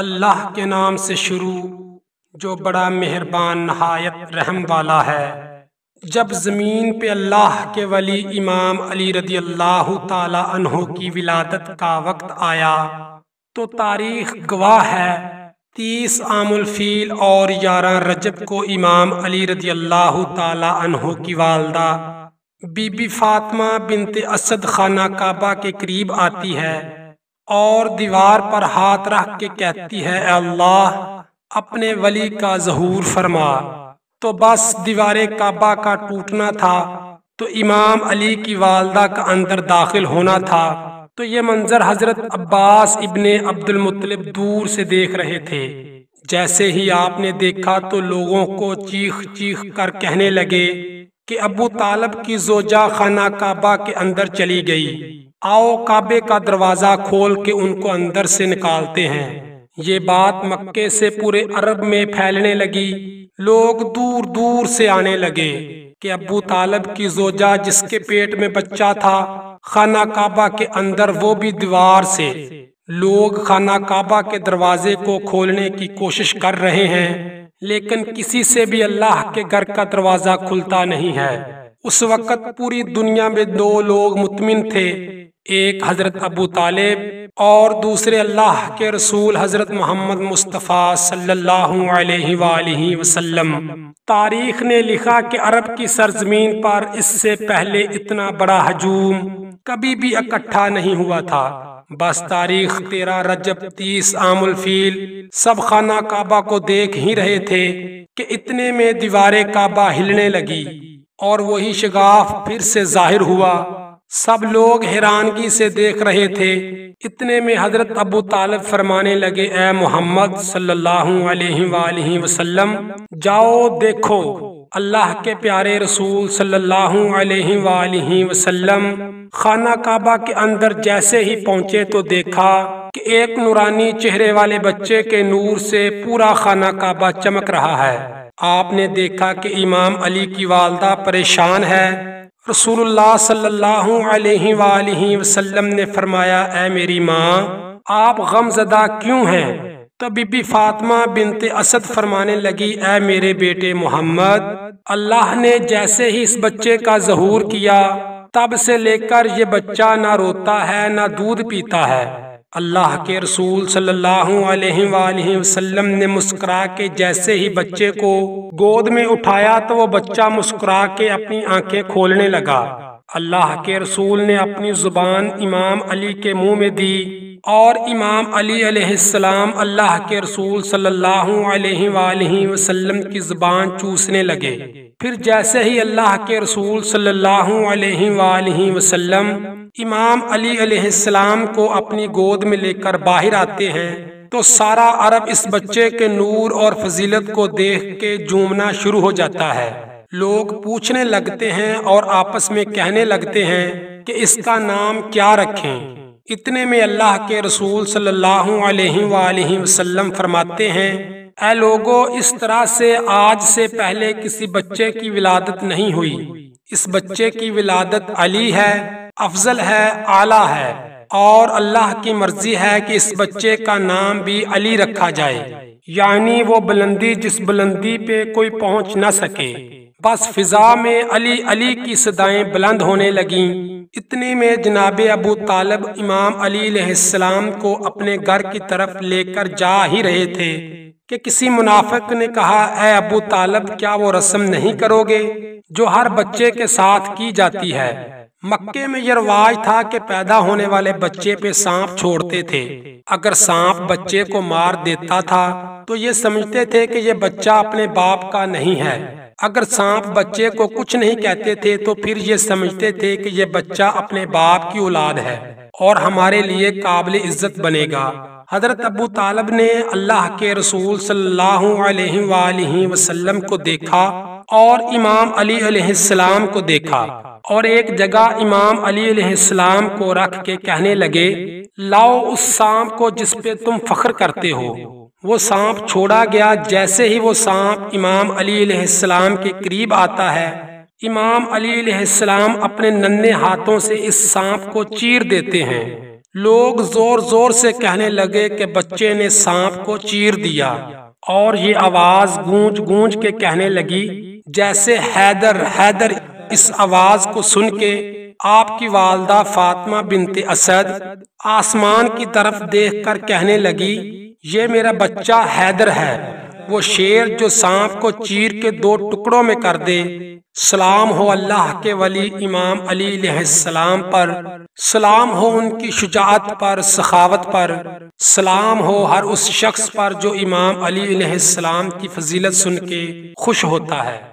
अल्लाह के नाम से शुरू जो बड़ा मेहरबान नहायत रहम वाला है। जब ज़मीन पे अल्लाह के वली इमाम अली रदियल्लाहु ताला अन्हो की विलादत का वक्त आया तो तारीख गवाह है 30 आमुल फील और 11 रजब को इमाम अली रदियल्लाहु ताला अन्हो की वालदा बीबी फातिमा बिन्ते असद खाना काबा के करीब आती है और दीवार पर हाथ रख के कहती है, अल्लाह अपने वली का ज़हूर फरमा। तो बस दीवार काबा का टूटना था तो इमाम अली की वालदा का अंदर दाखिल होना था। तो ये मंजर हजरत अब्बास इब्ने अब्दुल मुतलब दूर से देख रहे थे। जैसे ही आपने देखा तो लोगों को चीख चीख कर कहने लगे कि अबू तालब की जोजा खाना काबा के अंदर चली गई, आओ काबे का दरवाज़ा खोल के उनको अंदर से निकालते हैं। ये बात मक्के से पूरे अरब में फैलने लगी। लोग दूर दूर से आने लगे कि अबू तालब की जोजा जिसके पेट में बच्चा था खाना काबा के अंदर, वो भी दीवार से। लोग खाना काबा के दरवाजे को खोलने की कोशिश कर रहे हैं लेकिन किसी से भी अल्लाह के घर का दरवाज़ा खुलता नहीं है। उस वक़्त पूरी दुनिया में 2 लोग मुतमिन थे, एक हजरत अबू तालब और दूसरे अल्लाह के रसूल हजरत मोहम्मद मुस्तफ़ा सल्लल्लाहु अलैहि वसल्लम। तारीख़ ने लिखा कि अरब की सरजमीन पर इससे पहले इतना बड़ा हजूम कभी भी इकट्ठा नहीं हुआ था। बस तारीख 13 रजब 30 आमुल फील सब खाना काबा को देख ही रहे थे कि इतने में दीवारे काबा हिलने लगी और वही शगाफ फिर से जाहिर हुआ। सब लोग हैरानगी से देख रहे थे। इतने में हजरत अबू तालब फरमाने लगे, ए मोहम्मद सल्लल्लाहु अलैहि वसल्लम, जाओ देखो अल्लाह के प्यारे रसूल सल्लल्लाहु अलैहि वसल्लम खाना काबा के अंदर जैसे ही पहुँचे तो देखा कि एक नूरानी चेहरे वाले बच्चे के नूर से पूरा खाना काबा चमक रहा है। आपने देखा कि इमाम अली की वालदा परेशान है। रसूलुल्लाह सल्लल्लाहु अलैहि वसल्लम ने फरमाया, ऐ मेरी माँ, आप गमजदा क्यों हैं? तब बीबी फातिमा बिन्ते असद फरमाने लगी, ऐ मेरे बेटे मोहम्मद, अल्लाह ने जैसे ही इस बच्चे का ज़हूर किया तब से लेकर ये बच्चा ना रोता है ना दूध पीता है। अल्लाह के रसूल सल्लल्लाहु अलैहि वसल्लम ने मुस्कुरा के जैसे ही बच्चे को गोद में उठाया तो वो बच्चा मुस्कुरा के अपनी आंखें खोलने लगा। अल्लाह के रसूल ने अपनी ज़ुबान इमाम अली के मुँह में दी और इमाम अली अलैहिस्सलाम अल्लाह के रसूल सल्लल्लाहु अलैहि वसल्लम की ज़ुबान चूसने लगे। फिर जैसे ही अल्लाह के रसूल सल्लल्लाहु अलैहि वसल्लम इमाम अली अलैहिस्सलाम को अपनी गोद में लेकर बाहर आते हैं तो सारा अरब इस बच्चे के नूर और फजीलत को देख के झूमना शुरू हो जाता है। लोग पूछने लगते हैं और आपस में कहने लगते हैं कि इसका नाम क्या रखें। इतने में अल्लाह के रसूल सल्लल्लाहु अलैहि वसल्लम फरमाते हैं, ऐ लोगो, इस तरह से आज से पहले किसी बच्चे की विलादत नहीं हुई। इस बच्चे की विलादत अली है, अफजल है, आला है और अल्लाह की मर्जी है कि इस बच्चे का नाम भी अली रखा जाए, यानी वो बुलंदी जिस बुलंदी पे कोई पहुंच न सके। बस फिजा में अली अली की सदाएं बुलंद होने लगीं। इतने में जनाब अबू तालब इमाम अली अलैहिस्सलाम को अपने घर की तरफ लेकर जा ही रहे थे कि किसी मुनाफिक ने कहा, ऐ अबू तालब, क्या वो रस्म नहीं करोगे जो हर बच्चे के साथ की जाती है? मक्के में यह रिवाज था कि पैदा होने वाले बच्चे पे सांप छोड़ते थे। अगर सांप बच्चे को मार देता था तो ये समझते थे कि ये बच्चा अपने बाप का नहीं है। अगर सांप बच्चे को कुछ नहीं कहते थे तो फिर ये समझते थे कि ये बच्चा अपने बाप की औलाद है और हमारे लिए काबिल इज्जत बनेगा। हजरत अबू तालब ने अल्लाह के रसूल सल्लल्लाहु अलैहि वसल्लम को देखा और इमाम अली अलैहिस्सलाम को देखा और एक जगह इमाम अली अलैहिस्सलाम को रख के कहने लगे, लाओ उस सांप को जिस पे तुम फख्र करते हो। वो सांप छोड़ा गया। जैसे ही वो सांप इमाम अली अलैहिस्सलाम के करीब आता है, इमाम अली अलैहिस्सलाम अपने नन्हे हाथों से इस सांप को चीर देते हैं। लोग जोर जोर से कहने लगे कि बच्चे ने सांप को चीर दिया, और ये आवाज गूंज गूंज के कहने लगी जैसे हैदर हैदर। इस आवाज को सुन के आपकी वालदा फातिमा बिन्ते असद आसमान की तरफ देखकर कहने लगी, ये मेरा बच्चा हैदर है, वो शेर जो सांप को चीर के दो टुकड़ों में कर दे। सलाम हो अल्लाह के वली इमाम अली अलैहिस्सलाम पर, सलाम हो उनकी शुजाअत पर, सखावत पर, सलाम हो हर उस शख्स पर जो इमाम अली अलैहिस्सलाम की फजीलत सुन के खुश होता है।